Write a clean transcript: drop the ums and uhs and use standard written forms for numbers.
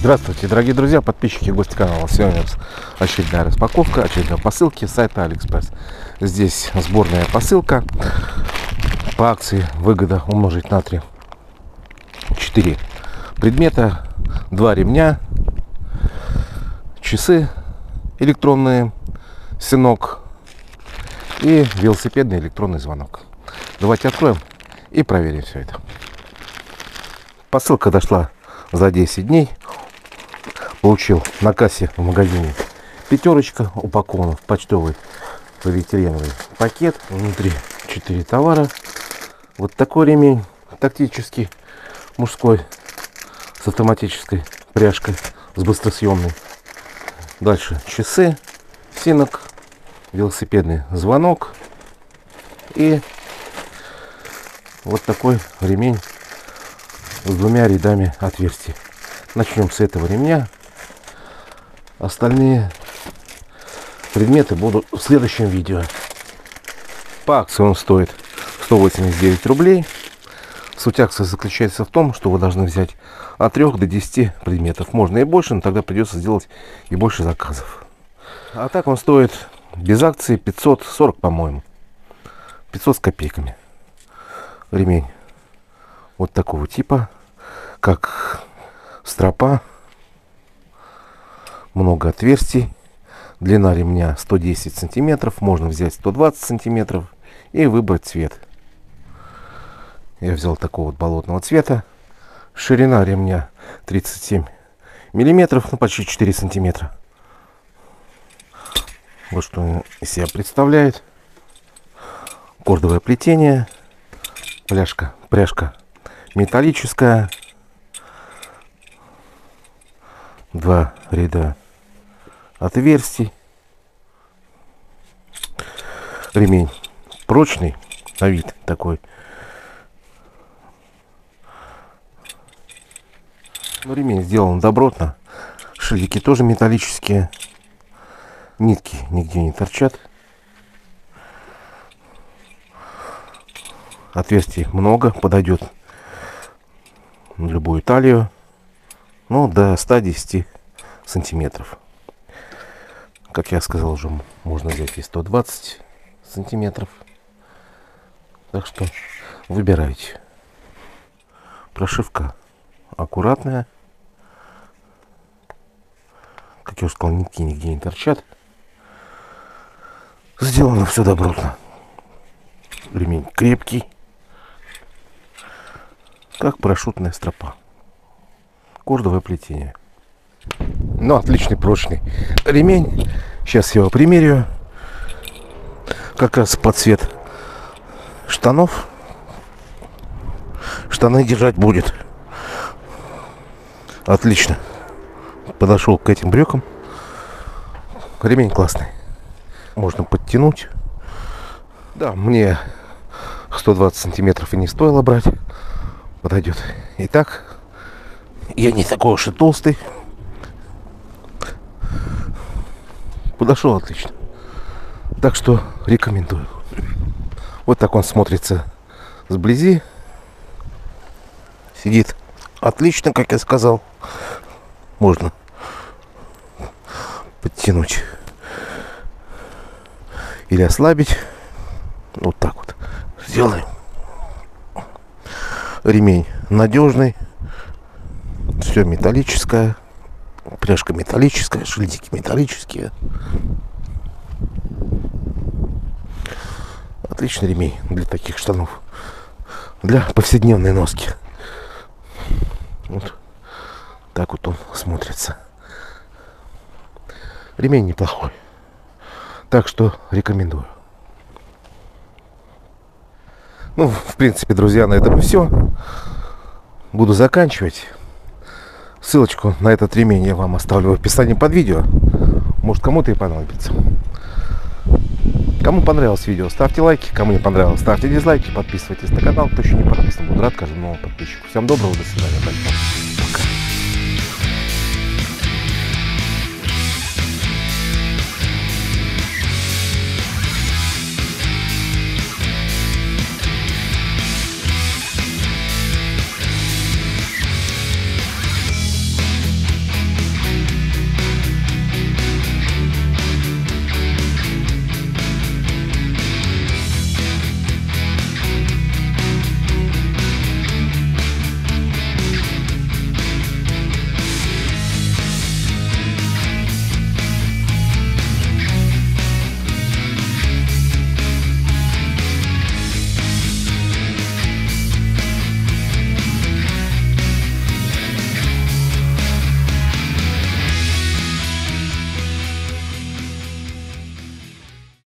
Здравствуйте, дорогие друзья, подписчики и гости канала. Сегодня очередная распаковка, очередной посылки с сайта AliExpress. Здесь сборная посылка по акции выгода умножить на 3. 4 предмета, 2 ремня, часы электронные, сынок и велосипедный электронный звонок. Давайте откроем и проверим все это. Посылка дошла за 10 дней. Получил на кассе в магазине пятерочка, упакована в почтовый полиэтиленовый пакет. Внутри 4 товара. Вот такой ремень тактический, мужской, с автоматической пряжкой, с быстросъемной. Дальше часы, синок, велосипедный звонок и вот такой ремень с 2 рядами отверстий. Начнем с этого ремня. Остальные предметы будут в следующем видео. По акции он стоит 189 рублей. Суть акции заключается в том, что вы должны взять от 3 до 10 предметов. Можно и больше, но тогда придется сделать и больше заказов. А так он стоит без акции 540, по-моему. 500 с копейками. Ремень вот такого типа, как стропа, много отверстий, длина ремня 110 сантиметров, можно взять 120 сантиметров и выбрать цвет. Я взял такого вот болотного цвета. Ширина ремня 37 миллиметров, ну почти 4 сантиметра. Вот что он из себя представляет. Кордовое плетение, пряжка металлическая, 2 ряда отверстий. Ремень прочный на вид такой, но ремень сделан добротно. Шильдики тоже металлические, нитки нигде не торчат, отверстий много, подойдет на любую талию, ну, до 110 сантиметров. Как я сказал уже, можно взять и 120 сантиметров. Так что выбирайте. Прошивка аккуратная. Как я уже сказал, нитки нигде не торчат. Сделано все добротно. Ремень крепкий, как парашютная стропа. Кордовое плетение. Ну, отличный прочный ремень. Сейчас я его примерю. Как раз под цвет штанов. Штаны держать будет. Отлично. Подошел к этим брюкам. Ремень классный. Можно подтянуть. Да, мне 120 сантиметров и не стоило брать. Подойдет. Итак, я не такой уж и толстый. Подошел отлично. Так что рекомендую. Вот так он смотрится сблизи. Сидит отлично, как я сказал. Можно подтянуть или ослабить. Вот так вот сделаем. Ремень надежный. Все металлическое, пряжка металлическая, шильдики металлические. Отличный ремень для таких штанов, для повседневной носки. Вот так вот он смотрится. Ремень неплохой, так что рекомендую. Ну, в принципе, друзья, на этом все. Буду заканчивать. Ссылочку на этот ремень я вам оставлю в описании под видео. Может, кому-то и понадобится. Кому понравилось видео, ставьте лайки. Кому не понравилось, ставьте дизлайки. Подписывайтесь на канал, кто еще не подписан. Буду рад каждому новому подписчику. Всем доброго, до свидания.